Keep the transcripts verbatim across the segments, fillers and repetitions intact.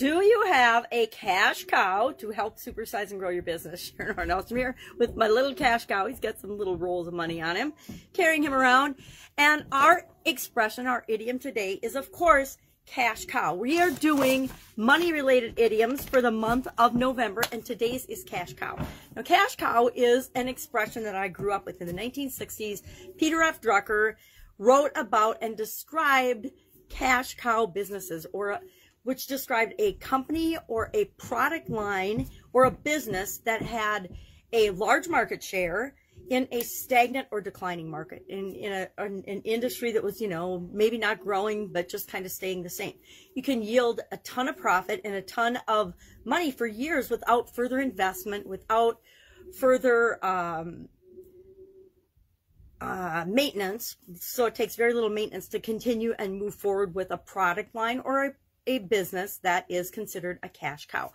Do you have a cash cow to help supersize and grow your business? Sharon Horne-Ellstrom here with my little cash cow. He's got some little rolls of money on him, carrying him around. And our expression, our idiom today is, of course, cash cow. We are doing money-related idioms for the month of November, and today's is cash cow. Now, cash cow is an expression that I grew up with in the nineteen sixties. Peter F. Drucker wrote about and described cash cow businesses, or a which described a company or a product line or a business that had a large market share in a stagnant or declining market, in, in a, an, an industry that was, you know, maybe not growing, but just kind of staying the same. You can yield a ton of profit and a ton of money for years without further investment, without further um, Uh, maintenance. So it takes very little maintenance to continue and move forward with a product line or a a business that is considered a cash cow.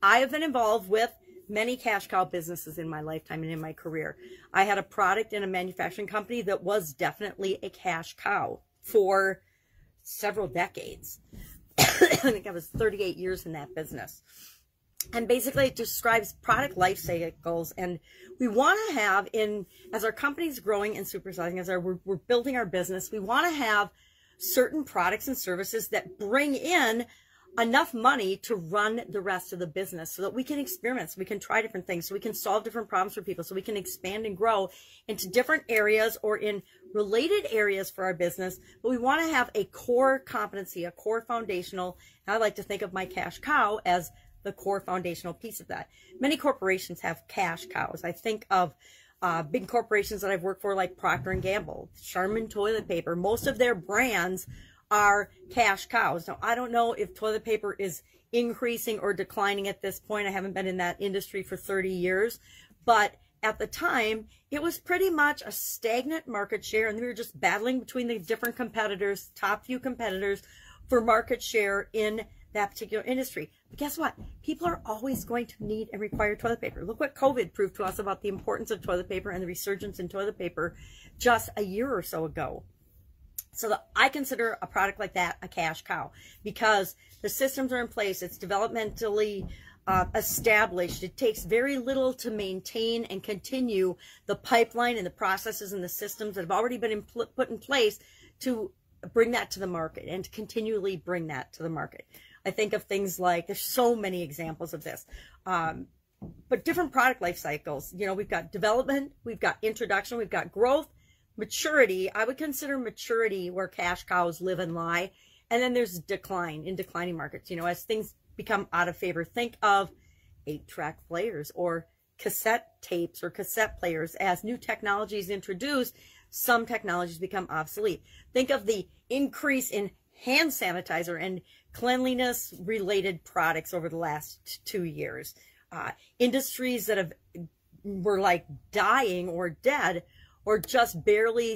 I have been involved with many cash cow businesses in my lifetime and in my career. I had a product in a manufacturing company that was definitely a cash cow for several decades. I think I was thirty-eight years in that business. And basically it describes product life cycles, and we want to have, in as our company's growing and supersizing, as our, we're, we're building our business, we want to have certain products and services that bring in enough money to run the rest of the business, so that we can experiment, so we can try different things, so we can solve different problems for people, so we can expand and grow into different areas or in related areas for our business. But we want to have a core competency, a core foundational, and I like to think of my cash cow as the core foundational piece of that. Many corporations have cash cows. I think of Uh, big corporations that I've worked for, like Procter and Gamble, Charmin toilet paper. Most of their brands are cash cows. Now, I don't know if toilet paper is increasing or declining at this point. I haven't been in that industry for thirty years, but at the time, it was pretty much a stagnant market share, and we were just battling between the different competitors, top few competitors, for market share in that particular industry. But guess what? People are always going to need and require toilet paper. Look what COVID proved to us about the importance of toilet paper and the resurgence in toilet paper just a year or so ago. So the, I consider a product like that a cash cow, because the systems are in place. It's developmentally uh, established. It takes very little to maintain and continue the pipeline and the processes and the systems that have already been in, put in place to bring that to the market and to continually bring that to the market. I think of things like, there's so many examples of this, um, but different product life cycles. You know, we've got development, we've got introduction, we've got growth, maturity. I would consider maturity where cash cows live and lie. And then there's decline in declining markets. You know, as things become out of favor, think of eight-track players or cassette tapes or cassette players. As new technologies introduced, some technologies become obsolete. Think of the increase in hand sanitizer and cleanliness related products over the last two years. Uh, industries that have were like dying or dead or just barely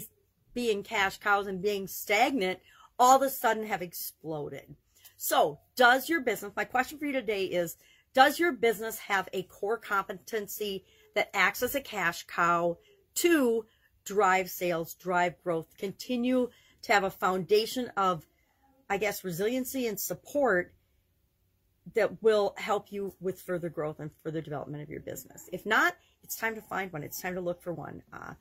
being cash cows and being stagnant all of a sudden have exploded. So does your business, my question for you today is, does your business have a core competency that acts as a cash cow to drive sales, drive growth, continue to have a foundation of, I guess, resiliency and support that will help you with further growth and further development of your business? If not, it's time to find one. It's time to look for one. Uh,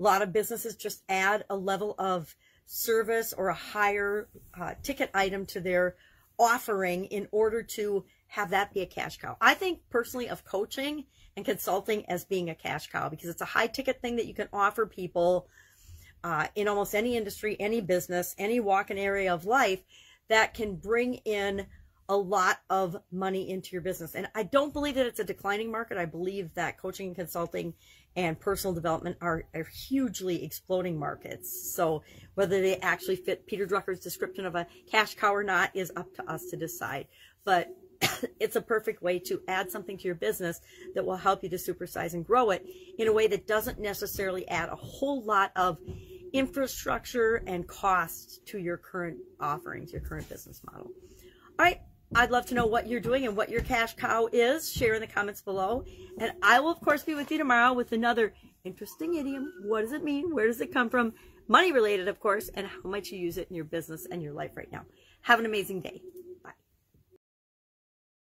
a lot of businesses just add a level of service or a higher uh, ticket item to their offering in order to have that be a cash cow. I think personally of coaching and consulting as being a cash cow, because it's a high ticket thing that you can offer people Uh, in almost any industry, any business, any walk and area of life, that can bring in a lot of money into your business. And I don't believe that it's a declining market. I believe that coaching and consulting and personal development are, are hugely exploding markets. So whether they actually fit Peter Drucker's description of a cash cow or not is up to us to decide. But it's a perfect way to add something to your business that will help you to supersize and grow it in a way that doesn't necessarily add a whole lot of infrastructure and costs to your current offerings, your current business model. All right. I'd love to know what you're doing and what your cash cow is. Share in the comments below. And I will, of course, be with you tomorrow with another interesting idiom. What does it mean? Where does it come from? Money related, of course, and how might you use it in your business and your life right now? Have an amazing day.